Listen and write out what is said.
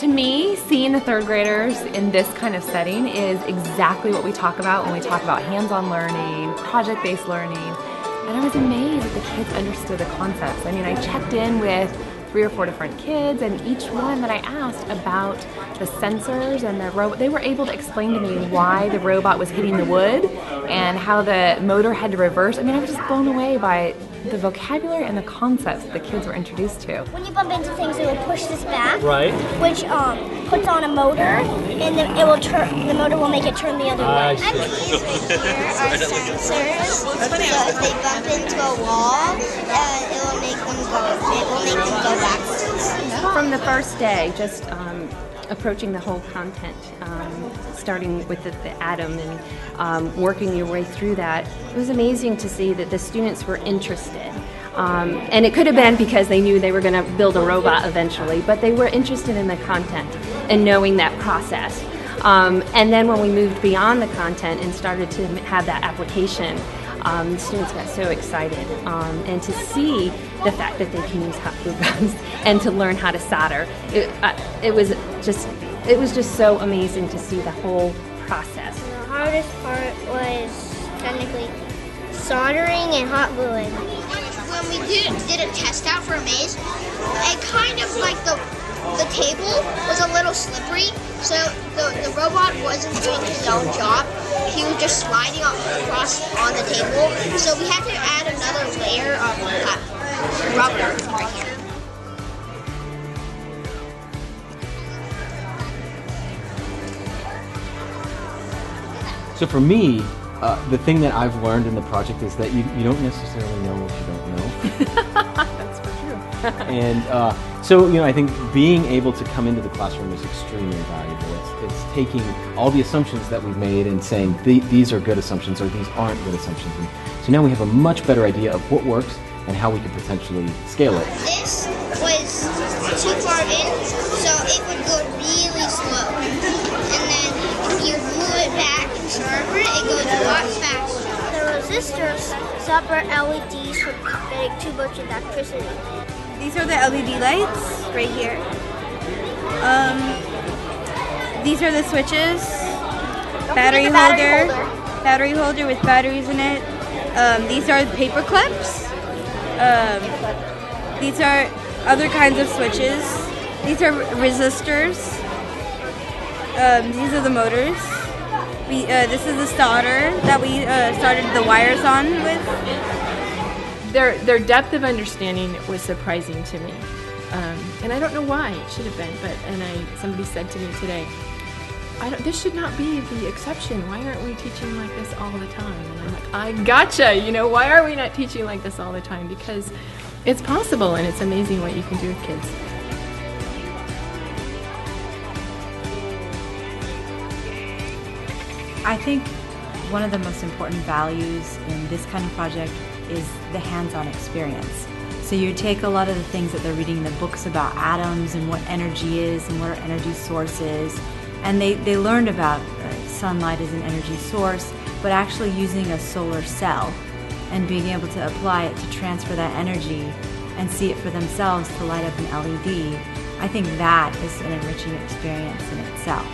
To me, seeing the third graders in this kind of setting is exactly what we talk about when we talk about hands-on learning, project-based learning, and I was amazed that the kids understood the concepts. I mean, I checked in with 3 or 4 different kids, and each one that I asked about the sensors and the robot, they were able to explain to me why the robot was hitting the wood and how the motor had to reverse. I mean, I was just blown away by the vocabulary and the concepts the kids were introduced to. When you bump into things, it will push this back, right? Which puts on a motor, and then it will turn. The motor will make it turn the other way. These right here are sensors, but they bump into a wall, and it will make them go. It will make them go back. From the first day, just approaching the whole content, starting with the atom and working your way through that. It was amazing to see that the students were interested. And it could have been because they knew they were going to build a robot eventually, but they were interested in the content and knowing that process. And then when we moved beyond the content and started to have that application, the students got so excited, and to see the fact that they can use hot glue guns and to learn how to solder, it was just so amazing to see the whole process. The hardest part was technically soldering and hot gluing. When we did a test out for a maze, it kind of like the table was a little slippery, so the robot wasn't doing his own job. He was just sliding across on the table, so we had to add another layer of rubber right here. So for me, the thing that I've learned in the project is that you don't necessarily know what you don't know. That's for sure. And so, you know, I think being able to come into the classroom is extremely valuable. It's taking all the assumptions that we've made and saying these are good assumptions or these aren't good assumptions. And so now we have a much better idea of what works and how we could potentially scale it. This was too far in, so it would go really slow. And then if you blew it back and sharper it, it goes a lot faster. The resistors suffer LEDs for creating too much electricity. These are the LED lights right here. These are the switches. Battery holder with batteries in it. These are paper clips. These are other kinds of switches. These are resistors. These are the motors. This is the solder that we started the wires on with. Their depth of understanding was surprising to me, and I don't know why it should have been. But somebody said to me today, this should not be the exception. Why aren't we teaching like this all the time? And I'm like, I gotcha. You know, why are we not teaching like this all the time? Because it's possible, and it's amazing what you can do with kids. I think one of the most important values in this kind of project is the hands-on experience. So you take a lot of the things that they're reading in the books about atoms and what energy is and what are energy sources, and they learned about sunlight as an energy source, but actually using a solar cell and being able to apply it to transfer that energy and see it for themselves to light up an LED. I think that is an enriching experience in itself.